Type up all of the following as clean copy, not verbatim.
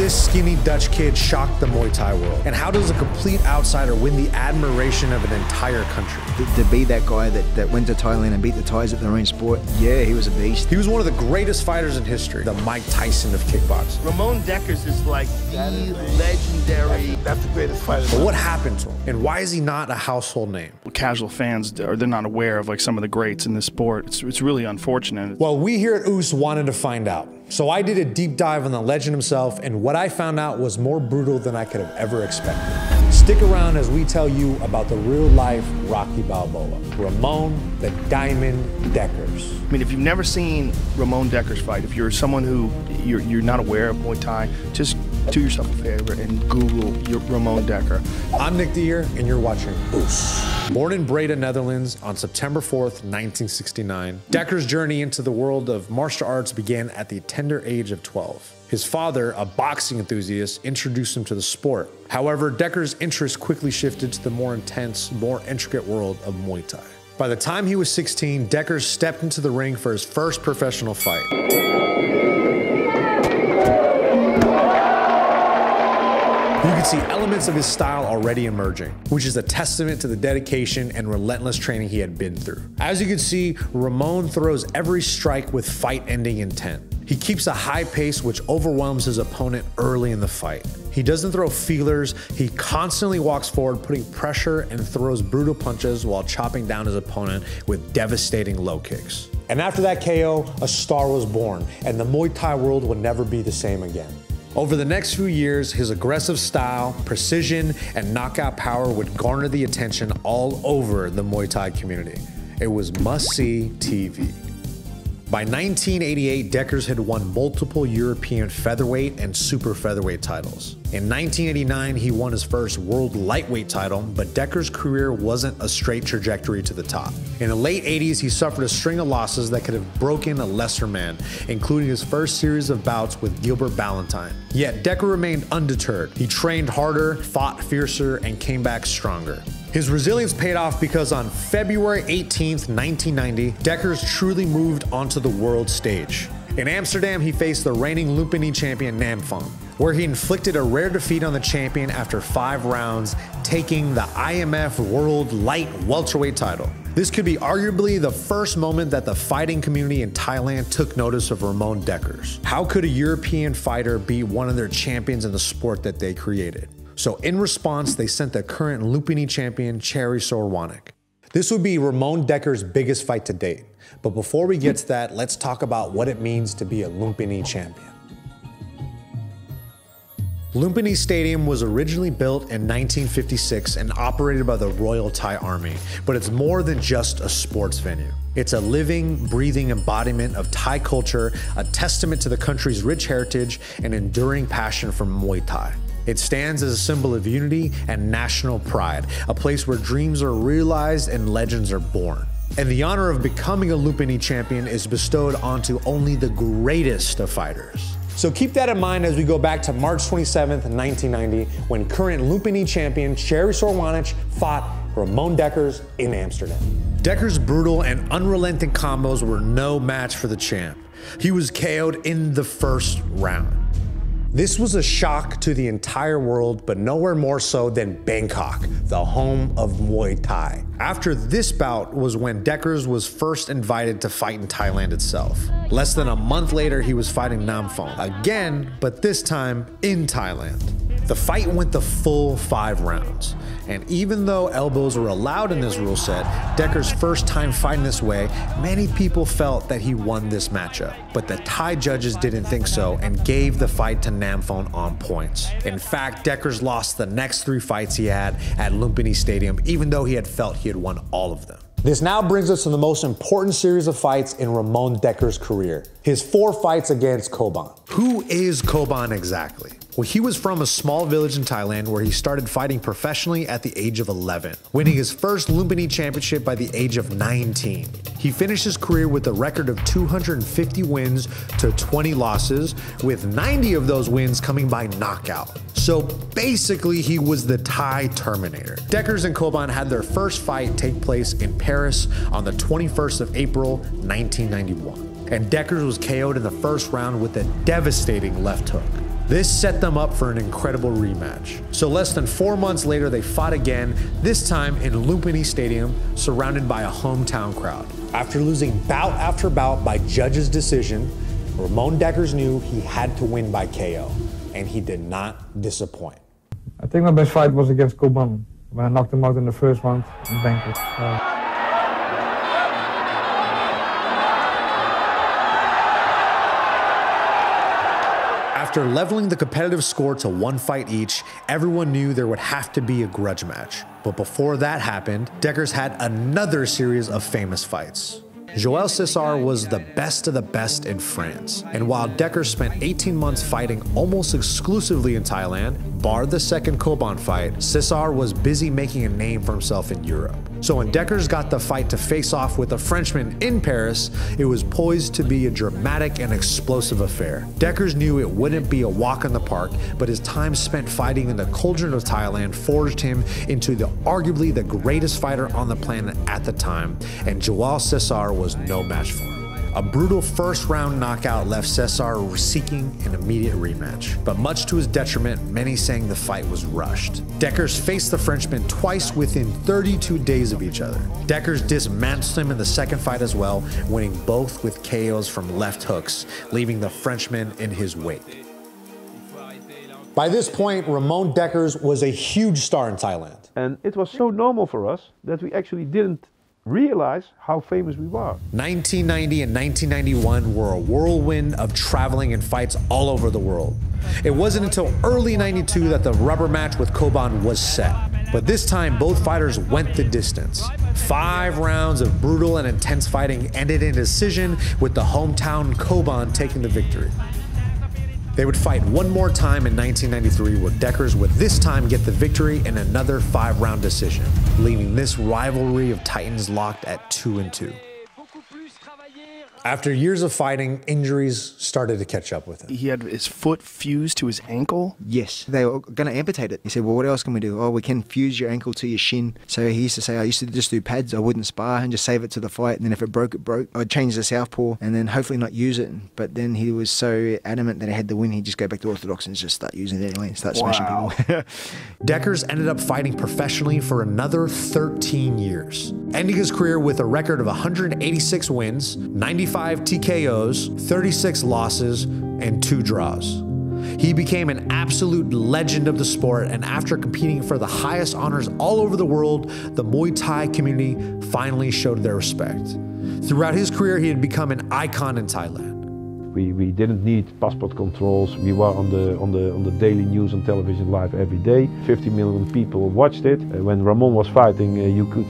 this skinny Dutch kid shocked the Muay Thai world? And how does a complete outsider win the admiration of an entire country? To be that guy that went to Thailand and beat the Thais at their own sport, yeah, he was a beast. He was one of the greatest fighters in history, the Mike Tyson of kickboxing. Ramon Dekkers is like the legendary. That's the greatest fighter. But what happened to him? And why is he not a household name? Casual fans, they're not aware of like some of the greats in this sport. It's really unfortunate. Well, we here at OOSS wanted to find out. So I did a deep dive on the legend himself, and what I found out was more brutal than I could have ever expected. Stick around as we tell you about the real-life Rocky Balboa, Ramon the Diamond Dekkers. I mean, if you've never seen Ramon Dekkers fight, if you're someone who you're not aware of Muay Thai, just do yourself a favor and Google your Ramon Dekkers. I'm Nick Dunn, and you're watching OOSS. Born in Breda, Netherlands on September 4th, 1969, Dekkers' journey into the world of martial arts began at the tender age of 12. His father, a boxing enthusiast, introduced him to the sport. However, Dekkers' interest quickly shifted to the more intense, more intricate world of Muay Thai. By the time he was 16, Dekkers stepped into the ring for his first professional fight. You can see elements of his style already emerging, which is a testament to the dedication and relentless training he had been through. As you can see, Ramon throws every strike with fight-ending intent. He keeps a high pace which overwhelms his opponent early in the fight. He doesn't throw feelers, he constantly walks forward, putting pressure, and throws brutal punches while chopping down his opponent with devastating low kicks. And after that KO, a star was born, and the Muay Thai world would never be the same again. Over the next few years, his aggressive style, precision, and knockout power would garner the attention all over the Muay Thai community. It was must-see TV. By 1988, Dekkers had won multiple European featherweight and super featherweight titles. In 1989, he won his first world lightweight title, but Dekkers' career wasn't a straight trajectory to the top. In the late 80s, he suffered a string of losses that could have broken a lesser man, including his first series of bouts with Gilbert Ballantyne. Yet Dekkers remained undeterred. He trained harder, fought fiercer, and came back stronger. His resilience paid off because on February 18th, 1990, Dekkers truly moved onto the world stage. In Amsterdam, he faced the reigning Lumpinee champion Namphon, where he inflicted a rare defeat on the champion after 5 rounds, taking the IMF World Light Welterweight title. This could be arguably the first moment that the fighting community in Thailand took notice of Ramon Dekkers. How could a European fighter beat one of their champions in the sport that they created? So in response, they sent the current Lumpinee champion, Cherry Sorwanik. This would be Ramon Dekkers' biggest fight to date. But before we get to that, let's talk about what it means to be a Lumpinee champion. Lumpinee Stadium was originally built in 1956 and operated by the Royal Thai Army, but it's more than just a sports venue. It's a living, breathing embodiment of Thai culture, a testament to the country's rich heritage and enduring passion for Muay Thai. It stands as a symbol of unity and national pride, a place where dreams are realized and legends are born. And the honor of becoming a Lumpinee champion is bestowed onto only the greatest of fighters. So keep that in mind as we go back to March 27th, 1990, when current Lumpinee champion Cherry Sorwanik fought Ramon Dekkers in Amsterdam. Dekkers' brutal and unrelenting combos were no match for the champ. He was KO'd in the first round. This was a shock to the entire world, but nowhere more so than Bangkok, the home of Muay Thai. After this bout was when Dekkers was first invited to fight in Thailand itself. Less than a month later, he was fighting Namphon again, but this time in Thailand. The fight went the full 5 rounds. And even though elbows were allowed in this rule set, Dekkers' first time fighting this way, many people felt that he won this matchup. But the Thai judges didn't think so and gave the fight to Namphon on points. In fact, Dekkers lost the next 3 fights he had at Lumpinee Stadium, even though he had felt he had won all of them. This now brings us to the most important series of fights in Ramon Dekkers' career, his 4 fights against Coban. Who is Coban exactly? Well, he was from a small village in Thailand where he started fighting professionally at the age of 11, winning his first Lumpinee championship by the age of 19. He finished his career with a record of 250 wins to 20 losses, with 90 of those wins coming by knockout. So basically, he was the Thai Terminator. Dekkers and Coban had their first fight take place in Paris on the 21st of April, 1991. And Dekkers was KO'd in the first round with a devastating left hook. This set them up for an incredible rematch. So less than 4 months later, they fought again, this time in Lumpinee Stadium, surrounded by a hometown crowd. After losing bout after bout by judges' decision, Ramon Dekkers knew he had to win by KO, and he did not disappoint. I think my best fight was against Coban, when I knocked him out in the first round in Bangkok. After leveling the competitive score to one fight each, everyone knew there would have to be a grudge match. But before that happened, Dekkers had another series of famous fights. Joel Cissar was the best in France. And while Dekkers spent 18 months fighting almost exclusively in Thailand, bar the second Coban fight, Cissar was busy making a name for himself in Europe. So when Dekkers got the fight to face off with a Frenchman in Paris, it was poised to be a dramatic and explosive affair. Dekkers knew it wouldn't be a walk in the park, but his time spent fighting in the cauldron of Thailand forged him into arguably the greatest fighter on the planet at the time, and Joel Cissar was no match for him. A brutal first-round knockout left Cissar seeking an immediate rematch, but much to his detriment, many saying the fight was rushed. Dekkers faced the Frenchman twice within 32 days of each other. Dekkers dismantled him in the second fight as well, winning both with KOs from left hooks, leaving the Frenchman in his wake. By this point, Ramon Dekkers was a huge star in Thailand. And it was so normal for us that we actually didn't realize how famous we were. 1990 and 1991 were a whirlwind of traveling and fights all over the world. It wasn't until early 92 that the rubber match with Coban was set. But this time, both fighters went the distance. 5 rounds of brutal and intense fighting ended in a decision, with the hometown Coban taking the victory. They would fight one more time in 1993, where Dekkers would this time get the victory in another 5-round decision, leaving this rivalry of titans locked at 2-2. After years of fighting, injuries started to catch up with him. He had his foot fused to his ankle? Yes, they were gonna amputate it. He said, well, what else can we do? Oh, we can fuse your ankle to your shin. So he used to say, I used to just do pads. I wouldn't spar and just save it to the fight. And then if it broke, it broke. I'd change the southpaw and then hopefully not use it. But then he was so adamant that I had the win, he'd just go back to orthodox and just start using it anyway and start smashing people. Dekkers ended up fighting professionally for another 13 years, ending his career with a record of 186 wins, 95 TKOs, 36 losses, and 2 draws. He became an absolute legend of the sport, and after competing for the highest honors all over the world, the Muay Thai community finally showed their respect. Throughout his career, he had become an icon in Thailand. We didn't need passport controls. We were on the daily news and television live every day. 50 million people watched it. When Ramon was fighting, you could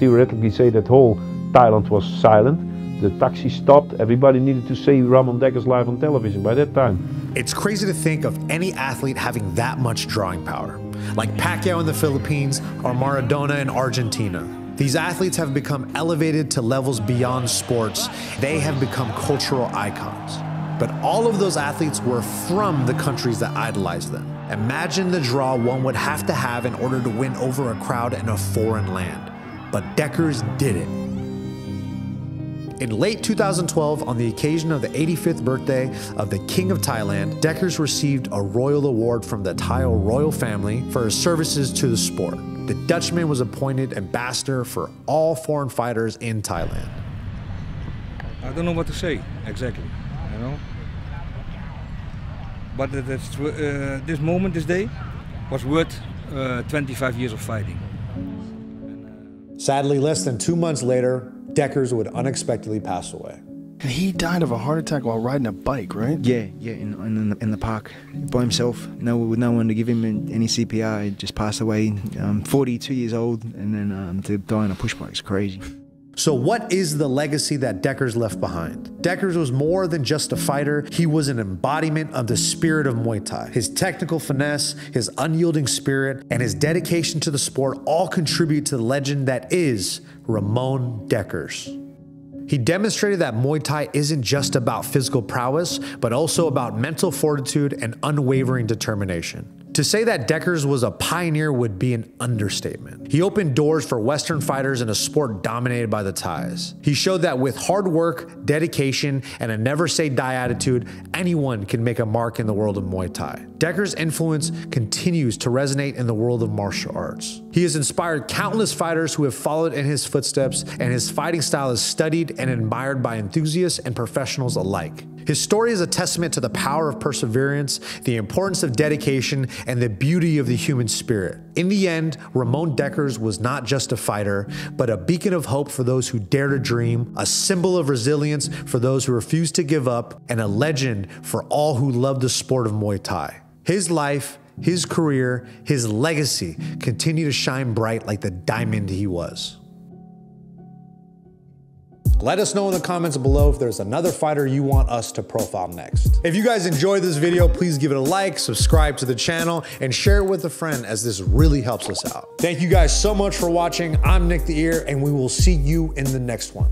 theoretically say that whole Thailand was silent. The taxi stopped. Everybody needed to see Ramon Dekkers live on television by that time. It's crazy to think of any athlete having that much drawing power, like Pacquiao in the Philippines or Maradona in Argentina. These athletes have become elevated to levels beyond sports. They have become cultural icons. But all of those athletes were from the countries that idolized them. Imagine the draw one would have to have in order to win over a crowd in a foreign land. But Dekkers did it. In late 2012, on the occasion of the 85th birthday of the King of Thailand, Dekkers received a royal award from the Thai royal family for his services to the sport. The Dutchman was appointed ambassador for all foreign fighters in Thailand. I don't know what to say exactly, you know. But this moment, this day, was worth 25 years of fighting. Sadly, less than 2 months later, Dekkers would unexpectedly pass away. And he died of a heart attack while riding a bike, right? Yeah, in the park by himself, with no one to give him any CPR. He just passed away, 42 years old, and then to die on a push bike is crazy. So what is the legacy that Dekkers left behind? Dekkers was more than just a fighter. He was an embodiment of the spirit of Muay Thai. His technical finesse, his unyielding spirit, and his dedication to the sport all contribute to the legend that is Ramon Dekkers. He demonstrated that Muay Thai isn't just about physical prowess, but also about mental fortitude and unwavering determination. To say that Dekkers was a pioneer would be an understatement. He opened doors for Western fighters in a sport dominated by the Thais. He showed that with hard work, dedication, and a never-say-die attitude, anyone can make a mark in the world of Muay Thai. Dekkers' influence continues to resonate in the world of martial arts. He has inspired countless fighters who have followed in his footsteps, and his fighting style is studied and admired by enthusiasts and professionals alike. His story is a testament to the power of perseverance, the importance of dedication, and the beauty of the human spirit. In the end, Ramon Dekkers was not just a fighter, but a beacon of hope for those who dare to dream, a symbol of resilience for those who refuse to give up, and a legend for all who love the sport of Muay Thai. His life, his career, his legacy continue to shine bright like the diamond he was. Let us know in the comments below if there's another fighter you want us to profile next. If you guys enjoyed this video, please give it a like, subscribe to the channel, and share it with a friend, as this really helps us out. Thank you guys so much for watching. I'm Nick the Ear, and we will see you in the next one.